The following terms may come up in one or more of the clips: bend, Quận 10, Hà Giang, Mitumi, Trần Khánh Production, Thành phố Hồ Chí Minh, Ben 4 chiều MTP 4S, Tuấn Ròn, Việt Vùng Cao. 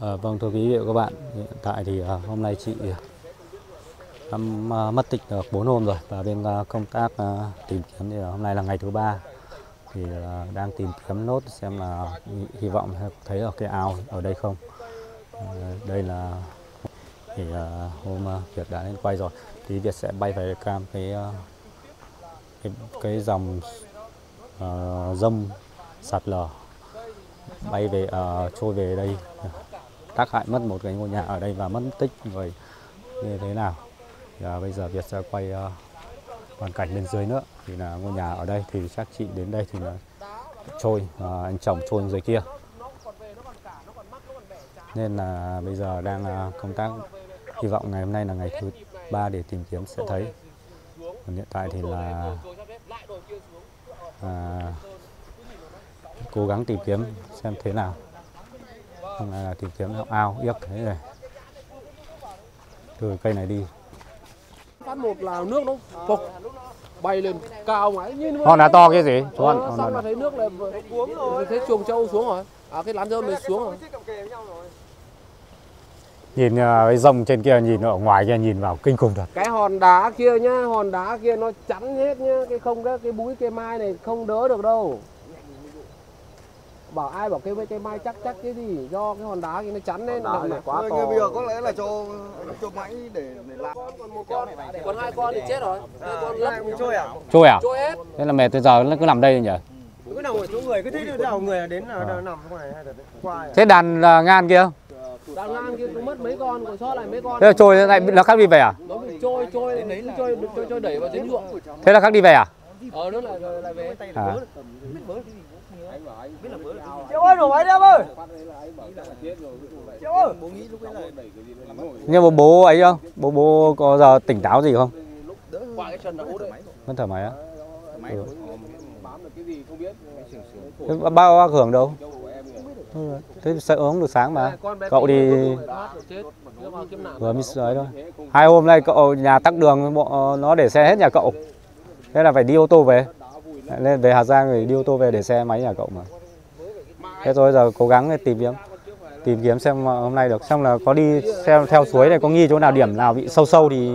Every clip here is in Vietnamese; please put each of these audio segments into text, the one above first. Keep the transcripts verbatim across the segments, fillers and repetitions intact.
À, vâng, thưa quý vị và các bạn, hiện tại thì à, hôm nay chị à, mất tích được bốn hôm rồi, và bên à, công tác à, tìm kiếm thì à, hôm nay là ngày thứ ba, thì à, đang tìm kiếm nốt xem là hy vọng thấy ở cái ao ở đây không. À, đây là thì à, hôm à, Việt đã lên quay rồi, thì Việt sẽ bay về cam cái à, cái, cái dòng à, dâm sạt lở bay về uh, trôi về đây, tác hại mất một cái ngôi nhà ở đây và mất tích người như thế nào. Thì, uh, bây giờ Việt sẽ quay uh, hoàn cảnh bên dưới nữa, thì là ngôi nhà ở đây thì chắc chị đến đây thì là trôi, uh, anh chồng trôi dưới kia, nên là bây giờ đang uh, công tác, hy vọng ngày hôm nay là ngày thứ ba để tìm kiếm sẽ thấy. Còn hiện tại thì là uh, cố gắng tìm kiếm xem thế nào. Hôm nay là tìm kiếm ao yếc thế này, từ cây này đi phát một là nước nó phục bay lên cao mãi, như nó là to cái gì con, ừ, xong là thấy nước là uống rồi, thấy chuồng trâu xuống rồi, à, cái lán rơm này xuống rồi. Nhìn cái rồng trên kia, nhìn ở ngoài kia nhìn vào kinh khủng thật. Cái hòn đá kia nhá, hòn đá kia nó chắn hết nhá, cái không đó, cái búi cây mai này không đỡ được đâu. Bảo ai bảo cái cây mai chắc chắc cái gì, do cái hòn đá kia nó chắn nên là quá to. Người bây giờ có lẽ là cho cho máy để để làm. Còn một con, còn hai con thì chết rồi. Hai con lấp trôi à? Trôi à? Trôi hết. Thế là mệt, từ giờ nó cứ nằm đây nhỉ? Cứ nằm ở chỗ người, cứ thấy nào người đến là nằm không này hay là qua. Thế đàn ngan kia không? Đàn ngan kia cũng mất mấy con, còn sót lại mấy con. Thế là trôi lại là khác đi về à? Nó bị trôi trôi đến đấy là trôi trôi trôi đẩy vào dính ruộng. Thế là khác đi về à? Ờ nó lại lại về. Nhưng mà bố ấy không? Bố bố có giờ tỉnh táo gì không? Mất thở máy á? Ừ. Thế bao bác Hưởng đâu? Thế sợ uống được sáng mà. Cậu đi vừa mới sới thôi. Hai hôm nay cậu nhà tắc đường, nó để xe hết nhà cậu. Thế là phải đi ô tô về. Lên về Hà Giang rồi đi ô tô về để xe máy nhà cậu mà. Thế thôi giờ cố gắng tìm kiếm tìm kiếm xem hôm nay được, xong là có đi xem theo suối này, có nghi chỗ nào điểm nào bị sâu sâu thì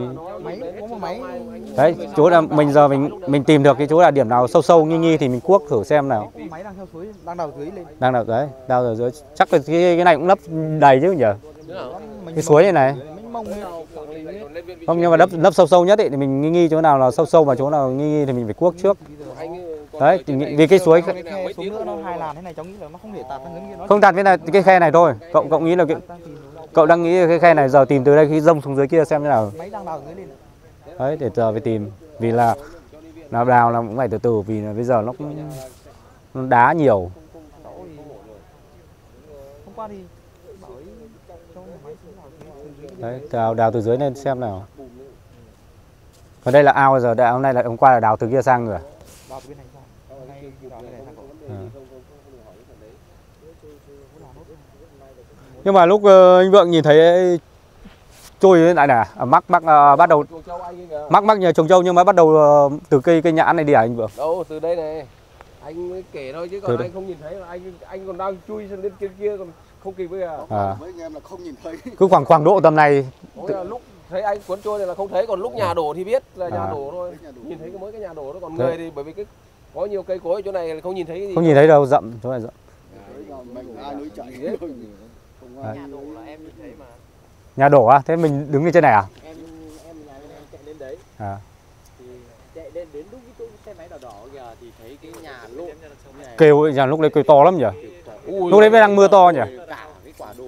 đấy, chỗ là mình giờ mình mình tìm được cái chỗ là điểm nào sâu sâu nghi nghi thì mình cuốc thử xem nào. Đang đào dưới lên. Đang đào đấy, đào ở dưới. Chắc là cái cái này cũng lấp đầy chứ nhỉ? Cái suối này này. Không, nhưng mà lấp lấp sâu sâu nhất ấy, thì mình nghi nghi chỗ nào là sâu sâu và chỗ nào nghi nghi thì mình phải cuốc trước. Đấy, vì cái suối không tạt cái này, cái khe này thôi. Cậu cậu nghĩ là cái, cậu đang nghĩ cái khe này giờ tìm từ đây khi rông xuống dưới kia xem thế nào. Đấy, để giờ phải tìm, vì là là đào là cũng phải từ từ, vì là bây giờ nó cũng nó đá nhiều. Đấy, đào đào từ dưới lên xem nào. Còn đây là ao, giờ đào hôm nay là hôm qua là đào từ kia sang rồi. À. Nhưng mà lúc uh, anh Vượng nhìn thấy trôi lên lại nè, à, mắc mắc uh, bắt đầu mắc mắc nhờ trồng trâu, nhưng mà bắt đầu uh, từ cây cây nhãn này đi à anh Vượng? Đâu, từ đây này. Anh mới kể thôi chứ còn từ anh đây. Không nhìn thấy, anh anh còn đang chui lên trên kia, kia còn không kịp bây giờ. À. Mấy anh em là không nhìn thấy. Cứ khoảng khoảng độ tầm này. Tự... lúc thấy anh cuốn trôi này là không thấy, còn lúc nhà đổ thì biết là nhà à. Đổ thôi. Nhìn thấy cái mới cái nhà đổ thôi, còn thế. Người thì bởi vì cái có nhiều cây cối ở chỗ này là không nhìn thấy cái gì. Không nhìn thấy đâu, rậm chỗ này rậm. À. Nhà đổ à? Thế mình đứng lên trên này à? Em em nhà em chạy lên đấy. À. Thì chạy lên đến lúc cái xe máy đỏ đỏ kìa thì thấy cái nhà lộn. Kêu nhà lúc đấy kêu to lắm nhỉ? Ui, lúc đấy mới đang mưa to nhỉ?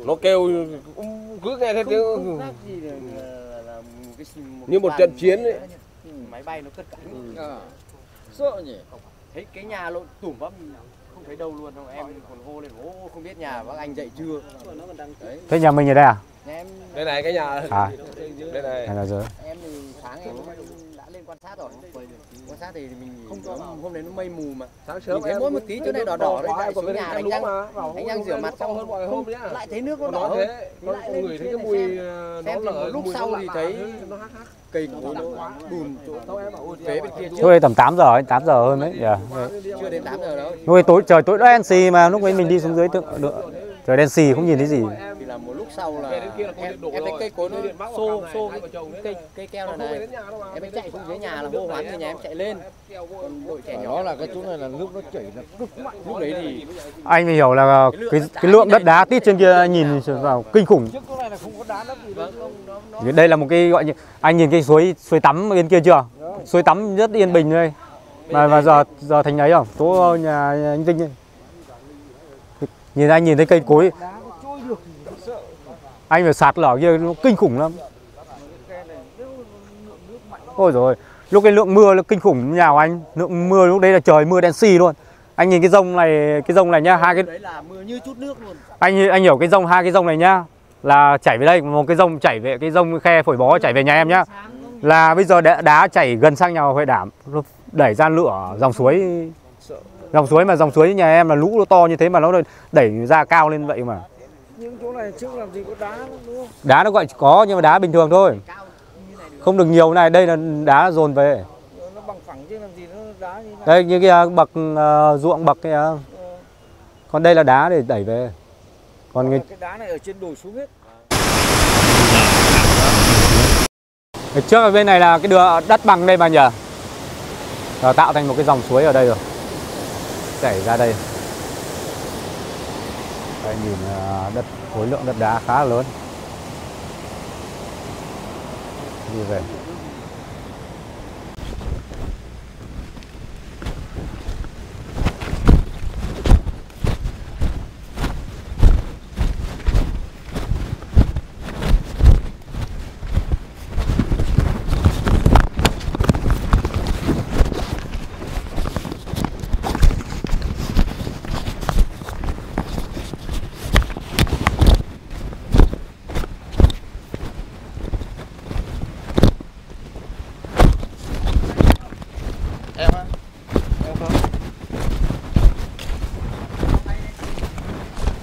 Nó kêu cứ nghe thấy tiếng như một trận chiến ấy. Máy bay nó cất cánh. Ừ. Sợ nhỉ? Thấy cái nhà lộn tủm bắp không thấy đâu luôn, không em còn hô lên hô không biết nhà bác anh dậy chưa. Thế nhà mình ở đây à? Đây này cái nhà à. Đây này. Đây là dưới. Em thì sáng em đã lên quan sát rồi. Quan sát thì mình hôm đấy nó mây mù mà. Sáng sớm thấy mỗi một tí chỗ này đỏ đỏ đấy, lại xuống nhà đánh răng. Đánh răng rửa mặt xong hơn mọi hôm nhá. Lại thấy nước nó đỏ hơn. Lại người thấy cái mùi nó lở, lúc sau thì thấy nó hắc hắc. Cây cối nó bùn chỗ em bảo phế bên kia trước. Thôi tầm tám giờ ấy, tám giờ hơn đấy. Chưa đến tám giờ đâu. Nuôi tối trời tối đen xì mà lúc ấy mình đi xuống dưới tượng được. Trời đen xì không nhìn thấy gì. Thì là một lúc sau là em thấy cây cối nó xô xô cây cây keo này này. Em chạy xuống dưới nhà là hô hoán người nhà em chạy lên. Còn đội trẻ nhỏ là cái chỗ này là nước nó chảy là cực mạnh. Lúc đấy thì anh mới hiểu là cái cái lượng đất đá tít trên kia nhìn vào kinh khủng. Đây là một cái gọi như anh nhìn cái suối suối tắm bên kia chưa? Suối tắm rất yên bình đây. Mà mà giờ giờ thành ấy không? Chỗ nhà anh Vinh ấy. Nhìn anh nhìn thấy cây cối, anh phải sạt lở kia nó kinh khủng lắm. Ôi rồi lúc cái lượng mưa nó kinh khủng nhà của anh, lượng mưa lúc đấy là trời mưa đen xì luôn. Anh nhìn cái dông này, cái dông này nhá, hai cái đấy là mưa như chút nước luôn. Anh anh hiểu cái dông hai cái dông này nhá, là chảy về đây, một cái dông chảy về cái dông khe Phổi Bó chảy về nhà em nhá. Là bây giờ đá chảy gần sang nhà Huệ Đảm, đẩy ra lửa dòng suối. Dòng suối mà dòng suối nhà em là lũ nó to như thế mà nó đẩy ra cao lên vậy mà. Những chỗ này trước làm gì có đá đúng không? Đá nó gọi có nhưng mà đá bình thường thôi. Không được nhiều này, đây là đá dồn về. Nó bằng phẳng chứ làm gì nó đá như thế này. Đây như kia bậc uh, ruộng bậc kia. Ừ. Còn đây là đá để đẩy về. Còn người... cái đá này ở trên đồi xuống hết. Ở trước ở bên này là cái đường đất bằng đây mà nhỉ. Rồi, tạo thành một cái dòng suối ở đây rồi. Chảy ra đây. Đây nhìn đất, khối lượng đất đá khá lớn. Đi về.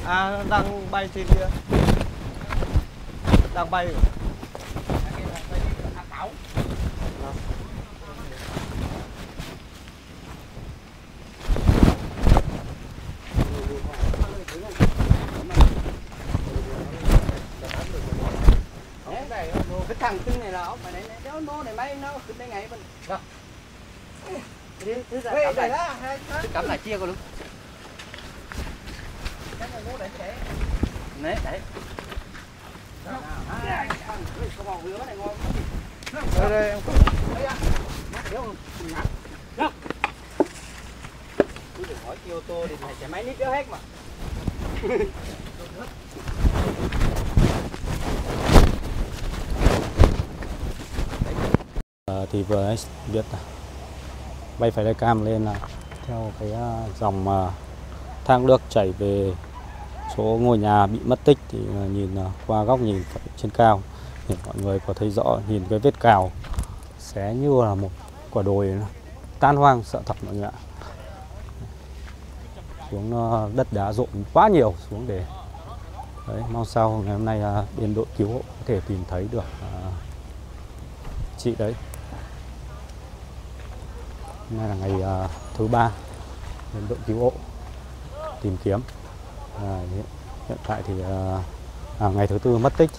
À, đang bay trên kia. Đang bay. Cái thằng cưng này là ốc mà nó nó này mấy nó cứ đây ngày mình. Đi, cứ ra cắm lại. Cắm lại chia coi luôn. Đấy, đấy. À, thì vừa biết bay phải cam lên là theo cái dòng thang nước chảy về chỗ ngôi nhà bị mất tích thì nhìn qua góc nhìn trên cao thì mọi người có thấy rõ, nhìn cái vết cào xé như là một quả đồi tan hoang sợ thật mọi người ạ. Xuống đất đá rộn quá nhiều xuống để đấy, mong sao ngày hôm nay bên đội cứu hộ có thể tìm thấy được à, chị đấy. Hôm nay là ngày à, thứ ba bên đội cứu hộ tìm kiếm. À, hiện tại thì à, ngày thứ tư mất tích.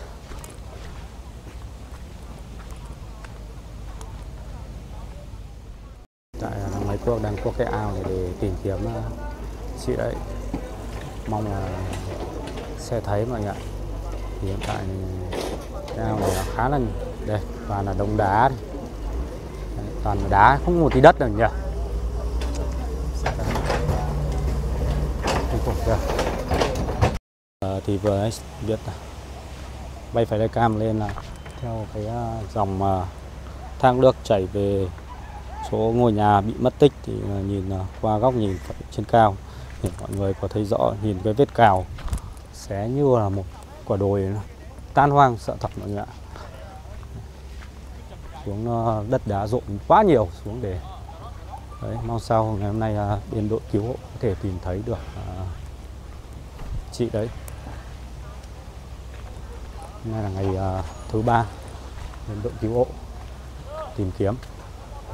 Tại là máy quốc đang có cái ao này để tìm kiếm à, chị đấy. Mong là sẽ thấy mọi người ạ. Thì hiện tại cái ao này là khá là đây, toàn là đống đá, toàn là đá không một tí đất nào nhỉ. Thì vừa biết bay phải cam lên là theo cái dòng thang nước chảy về chỗ ngôi nhà bị mất tích thì nhìn qua góc nhìn trên cao thì mọi người có thấy rõ, nhìn cái vết cào xé như là một quả đồi tan hoang sợ thật mọi người ạ. Xuống đất đá rộn quá nhiều xuống để đấy, mong sao ngày hôm nay bên đội cứu hộ có thể tìm thấy được à, chị đấy. Hôm nay là ngày à, thứ ba bên đội cứu hộ tìm kiếm.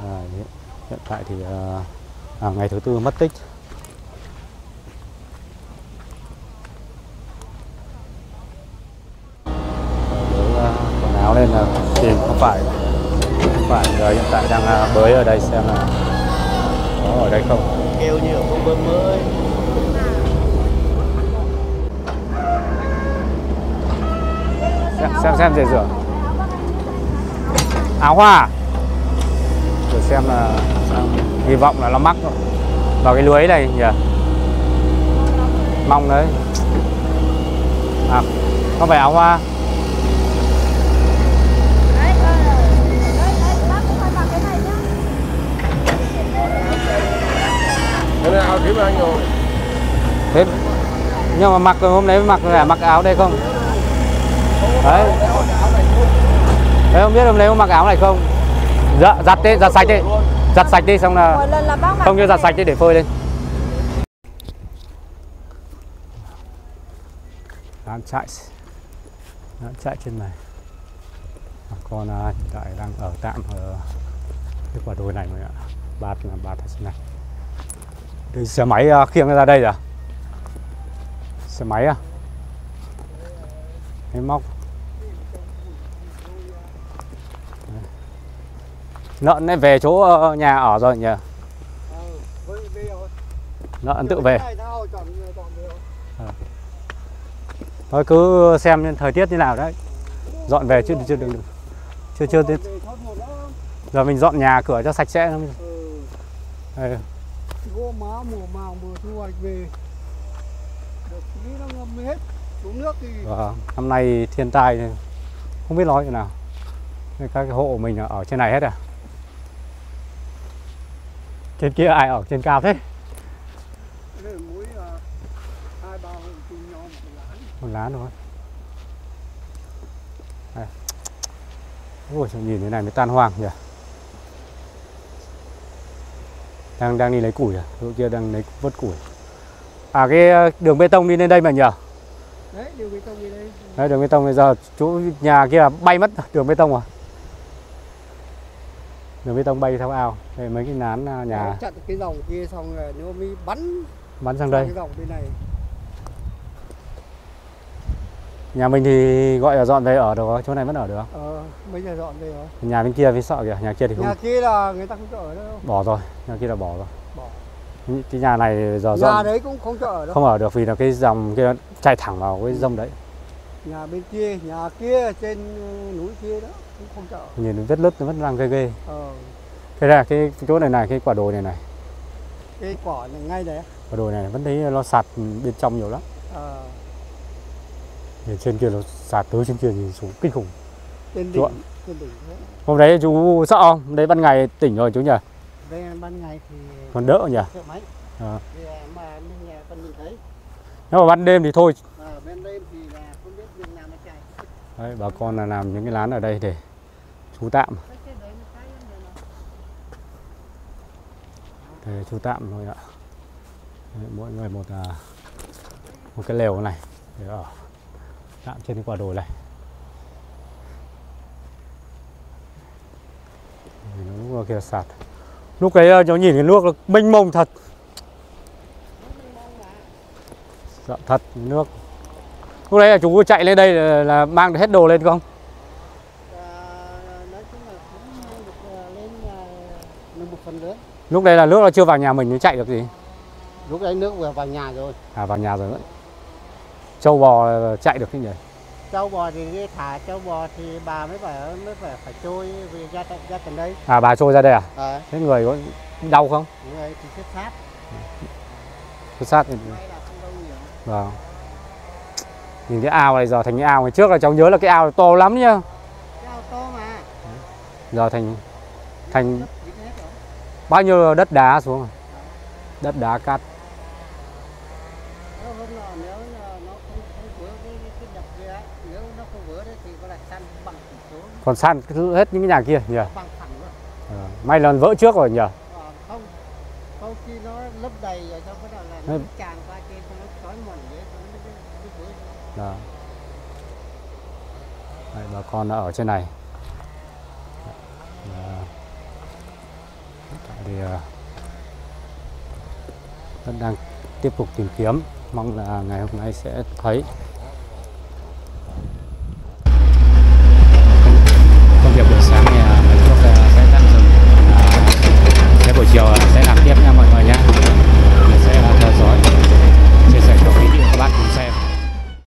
À, hiện tại thì à, à, ngày thứ tư mất tích. nên là tìm không phải không phải người hiện tại đang bới ở đây xem là có ở đây không. Kêu như ở con bơm mới. Xem xem, xem dễ rửa. Áo hoa. Để xem là hy vọng là nó mắc vào cái lưới này nhỉ. Mong đấy. À, không phải áo hoa. Thế, nhưng mà mặc hôm đấy mặc là mặc áo đây không? Đấy. Đấy không biết hôm đấy có mặc áo này không? Dạ, giặt đi, giặt sạch đi. Giặt sạch đi xong là không như giặt sạch đi để phơi lên. Đang chạy. Đang chạy trên này. Bà con hiện tại đang ở tạm ở cái quả đồi này mọi ạ. Bạt là bạt ở trên này. Thì xe máy khiêng ra đây rồi. Xe máy à? Cái móc. Lợn ấy về chỗ nhà ở rồi nhỉ? Lợn tự về. Thôi cứ xem thời tiết như nào đấy. Dọn về chứ chưa được. Chưa chưa đến. Giờ mình dọn nhà cửa cho sạch sẽ. Đây. Gỗ má mùa màng vừa thu hoạch về được tí nó ngâm hết xuống nước thì à, năm nay thiên tai không biết nói thế nào nên các cái hộ mình ở trên này hết à. Trên kia ai ở trên cao thế? Đây là mỗi hai ba hộ cùng nhau một lán. Một lán thôi. Đây. Ôi trời, nhìn thế này mới tan hoang nhỉ. Đang đang đi lấy củi à? Đội kia đang lấy vớt củi. À cái đường bê tông đi lên đây mà nhỉ? Đấy, đường bê tông đi đây. Đấy, đường bê tông bây giờ chỗ nhà kia là bay mất đường bê tông à? Đường bê tông bay theo ao. Đây mấy cái nán nhà. Nó chặn cái dòng kia xong rồi nó mới bắn bắn sang đây. Cái dòng bên này. Nhà mình thì gọi là dọn về ở được, chỗ này vẫn ở được không? Ờ, bây giờ dọn về rồi. Nhà bên kia mới sợ kìa, nhà kia thì không. Nhà kia là người ta không cho ở đâu. Bỏ rồi, nhà kia là bỏ rồi. Bỏ. Cái nhà này giờ dọn. Nhà đấy cũng không cho ở đâu. Không ở được vì là cái dòng kia chạy thẳng vào cái dông đấy. Nhà bên kia, nhà kia trên núi kia đó cũng không cho ở. Nhìn vết lứt nó vẫn đang ghê ghê. Ờ. Thế là cái chỗ này này, cái quả đồi này này. Cái quả này ngay đấy. Quả đồi này vẫn thấy nó sạt bên trong nhiều lắm. Ờ. Nhìn trên kia nó sạt tới trên kia nhìn xuống kinh khủng. Trên đỉnh, trên đỉnh. Hôm đấy chú sợ không? Hôm đấy ban ngày tỉnh rồi chú nhỉ? Đây ban ngày thì còn đỡ nhỉ? Sợ mấy. À. Mà nhà con mình thấy. Nhưng mà ban đêm thì thôi. À, ban đêm thì là không biết đường nào mà chạy. Đấy, bà con là làm những cái lán ở đây để trú tạm. Để trú tạm thôi ạ. Đấy, mỗi người một một cái lều này để ở. Tạm trên cái quả đồi này. Lúc kia sạt. Lúc ấy cháu nhìn cái nước nó mênh mông thật. Sợ thật nước. Lúc đấy là chú chạy lên đây là, là mang hết đồ lên không? Lúc đấy là nước nó chưa vào nhà mình nó chạy được gì? Lúc đấy nước vừa vào nhà rồi. À vào nhà rồi đấy. Châu bò chạy được cái gì? Châu bò thì thả châu bò thì bà mới phải mới phải phải trôi ra ra tận đây. À bà trôi ra đây à? À. Thế người có đau không? Người thì chết sát. Chết sát thì. Vâng. Nhìn cái ao này giờ thành cái ao ngày trước là cháu nhớ là cái ao này to lắm nhá. Cái ao to mà. Giờ thành thành bao nhiêu đất đá xuống rồi. Đất đá cát. Còn san hết những cái nhà kia nhỉ? Bằng phẳng luôn. À, may là vỡ trước rồi nhỉ? À, không, không khi nó lấp đầy rồi xong bắt đầu là nó tràn qua kia xong nó xói mòn đấy, nó vỡ. Đấy, bà con đã ở trên này. À, thì à, vẫn đang tiếp tục tìm kiếm, mong là ngày hôm nay sẽ thấy.